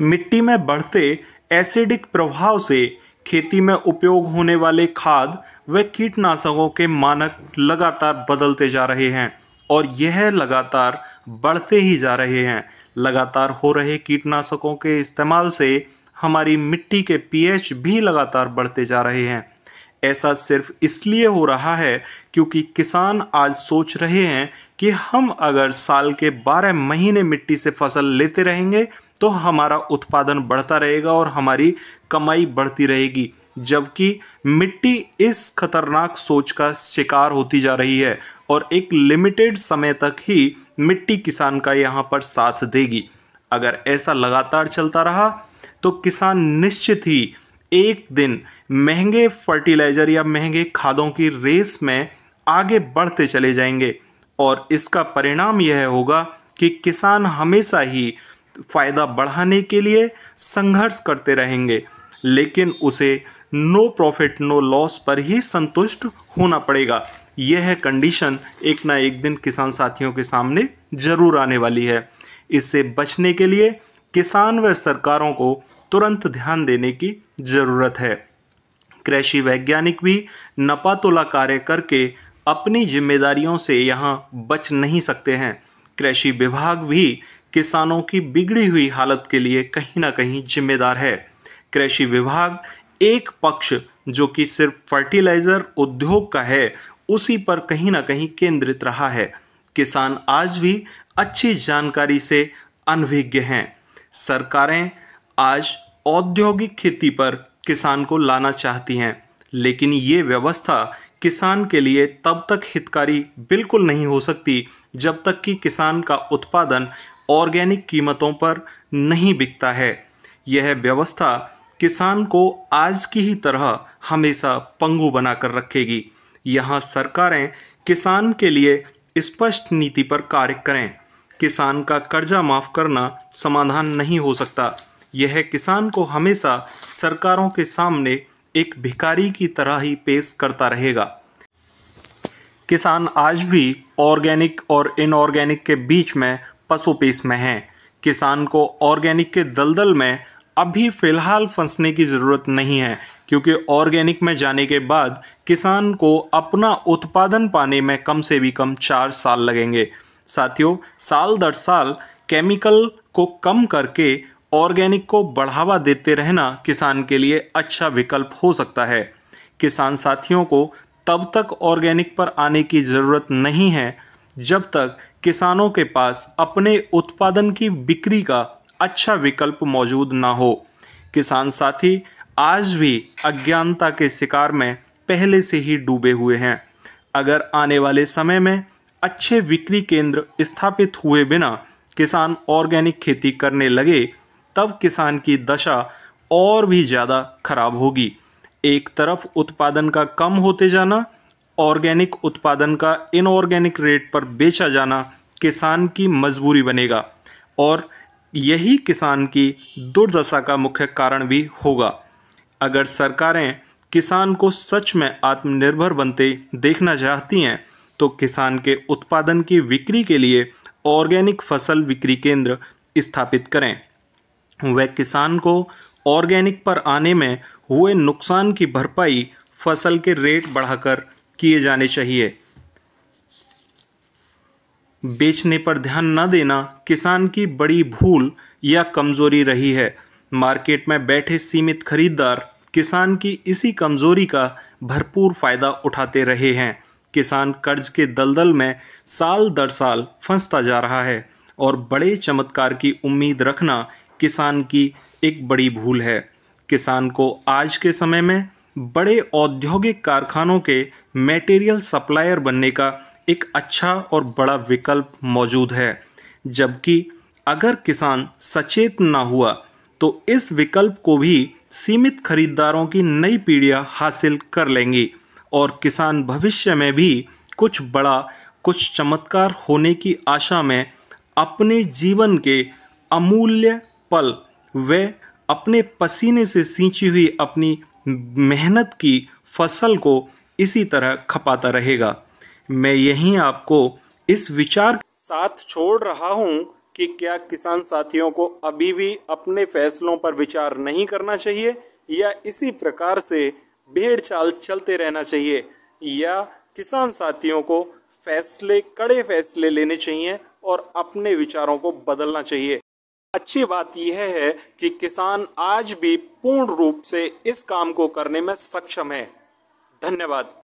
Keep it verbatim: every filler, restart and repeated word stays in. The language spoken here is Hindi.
मिट्टी में बढ़ते एसिडिक प्रभाव से खेती में उपयोग होने वाले खाद व कीटनाशकों के मानक लगातार बदलते जा रहे हैं और यह लगातार बढ़ते ही जा रहे हैं। लगातार हो रहे कीटनाशकों के इस्तेमाल से हमारी मिट्टी के पीएच भी लगातार बढ़ते जा रहे हैं। ऐसा सिर्फ इसलिए हो रहा है क्योंकि किसान आज सोच रहे हैं कि हम अगर साल के बारह महीने मिट्टी से फसल लेते रहेंगे तो हमारा उत्पादन बढ़ता रहेगा और हमारी कमाई बढ़ती रहेगी, जबकि मिट्टी इस खतरनाक सोच का शिकार होती जा रही है और एक लिमिटेड समय तक ही मिट्टी किसान का यहाँ पर साथ देगी। अगर ऐसा लगातार चलता रहा तो किसान निश्चित ही एक दिन महंगे फर्टिलाइजर या महंगे खादों की रेस में आगे बढ़ते चले जाएंगे और इसका परिणाम यह होगा कि किसान हमेशा ही फ़ायदा बढ़ाने के लिए संघर्ष करते रहेंगे, लेकिन उसे नो प्रॉफिट नो लॉस पर ही संतुष्ट होना पड़ेगा। यह कंडीशन एक ना एक दिन किसान साथियों के सामने जरूर आने वाली है। इससे बचने के लिए किसान व सरकारों को तुरंत ध्यान देने की ज़रूरत है। कृषि वैज्ञानिक भी नपातोला कार्य करके अपनी जिम्मेदारियों से यहाँ बच नहीं सकते हैं। कृषि विभाग भी किसानों की बिगड़ी हुई हालत के लिए कहीं ना कहीं जिम्मेदार है। कृषि विभाग एक पक्ष जो कि सिर्फ फर्टिलाइज़र उद्योग का है उसी पर कहीं ना कहीं केंद्रित रहा है। किसान आज भी अच्छी जानकारी से अनभिज्ञ हैं। सरकारें आज औद्योगिक खेती पर किसान को लाना चाहती हैं, लेकिन ये व्यवस्था किसान के लिए तब तक हितकारी बिल्कुल नहीं हो सकती जब तक कि किसान का उत्पादन ऑर्गेनिक कीमतों पर नहीं बिकता है। यह व्यवस्था किसान को आज की ही तरह हमेशा पंगु बनाकर रखेगी। यहाँ सरकारें किसान के लिए स्पष्ट नीति पर कार्य करें। किसान का कर्जा माफ़ करना समाधान नहीं हो सकता। यह किसान को हमेशा सरकारों के सामने एक भिखारी की तरह ही पेश करता रहेगा। किसान आज भी ऑर्गेनिक और इनऑर्गेनिक के बीच में पसोपेश में हैं। किसान को ऑर्गेनिक के दलदल में अभी फ़िलहाल फंसने की ज़रूरत नहीं है, क्योंकि ऑर्गेनिक में जाने के बाद किसान को अपना उत्पादन पाने में कम से भी कम चार साल लगेंगे। साथियों, साल दर साल केमिकल को कम करके ऑर्गेनिक को बढ़ावा देते रहना किसान के लिए अच्छा विकल्प हो सकता है। किसान साथियों को तब तक ऑर्गेनिक पर आने की ज़रूरत नहीं है जब तक किसानों के पास अपने उत्पादन की बिक्री का अच्छा विकल्प मौजूद ना हो। किसान साथी आज भी अज्ञानता के शिकार में पहले से ही डूबे हुए हैं। अगर आने वाले समय में अच्छे बिक्री केंद्र स्थापित हुए बिना किसान ऑर्गेनिक खेती करने लगे तब किसान की दशा और भी ज़्यादा खराब होगी। एक तरफ उत्पादन का कम होते जाना, ऑर्गेनिक उत्पादन का इनऑर्गेनिक रेट पर बेचा जाना किसान की मजबूरी बनेगा और यही किसान की दुर्दशा का मुख्य कारण भी होगा। अगर सरकारें किसान को सच में आत्मनिर्भर बनते देखना चाहती हैं तो किसान के उत्पादन की बिक्री के लिए ऑर्गेनिक फसल बिक्री केंद्र स्थापित करें। वह किसान को ऑर्गेनिक पर आने में हुए नुकसान की भरपाई फसल के रेट बढ़ाकर किए जाने चाहिए। बेचने पर ध्यान न देना किसान की बड़ी भूल या कमज़ोरी रही है। मार्केट में बैठे सीमित खरीदार किसान की इसी कमज़ोरी का भरपूर फ़ायदा उठाते रहे हैं। किसान कर्ज के दलदल में साल दर साल फंसता जा रहा है और बड़े चमत्कार की उम्मीद रखना किसान की एक बड़ी भूल है। किसान को आज के समय में बड़े औद्योगिक कारखानों के मटेरियल सप्लायर बनने का एक अच्छा और बड़ा विकल्प मौजूद है, जबकि अगर किसान सचेत ना हुआ तो इस विकल्प को भी सीमित खरीदारों की नई पीढ़ियां हासिल कर लेंगी और किसान भविष्य में भी कुछ बड़ा कुछ चमत्कार होने की आशा में अपने जीवन के अमूल्य पल व अपने पसीने से सींची हुई अपनी मेहनत की फसल को इसी तरह खपाता रहेगा। मैं यहीं आपको इस विचार के साथ छोड़ रहा हूं कि क्या किसान साथियों को अभी भी अपने फैसलों पर विचार नहीं करना चाहिए या इसी प्रकार से भेड़ चाल चलते रहना चाहिए, या किसान साथियों को फैसले कड़े फैसले लेने चाहिए और अपने विचारों को बदलना चाहिए। अच्छी बात यह है कि किसान आज भी पूर्ण रूप से इस काम को करने में सक्षम है। धन्यवाद।